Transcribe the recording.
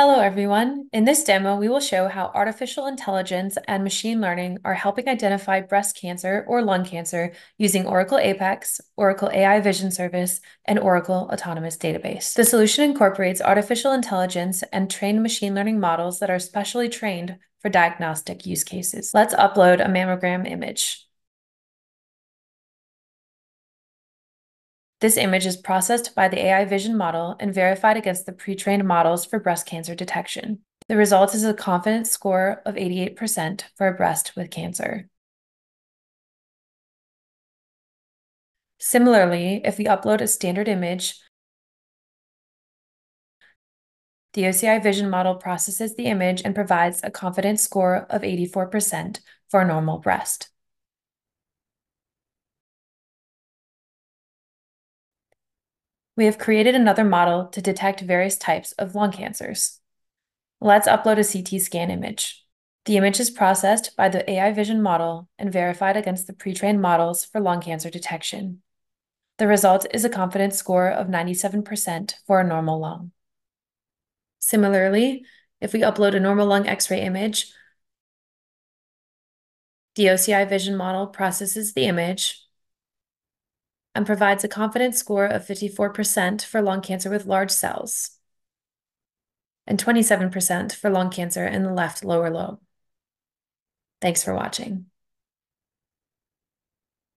Hello, everyone. In this demo, we will show how artificial intelligence and machine learning are helping identify breast cancer or lung cancer using Oracle APEX, Oracle AI Vision Service, and Oracle Autonomous Database. The solution incorporates artificial intelligence and trained machine learning models that are specially trained for diagnostic use cases. Let's upload a mammogram image. This image is processed by the AI vision model and verified against the pre-trained models for breast cancer detection. The result is a confidence score of 88% for a breast with cancer. Similarly, if we upload a standard image, the OCI vision model processes the image and provides a confidence score of 84% for a normal breast. We have created another model to detect various types of lung cancers. Let's upload a CT scan image. The image is processed by the AI vision model and verified against the pre-trained models for lung cancer detection. The result is a confidence score of 97% for a normal lung. Similarly, if we upload a normal lung X-ray image, the OCI vision model processes the image and provides a confidence score of 54% for lung cancer with large cells and 27% for lung cancer in the left lower lobe. Thanks for watching.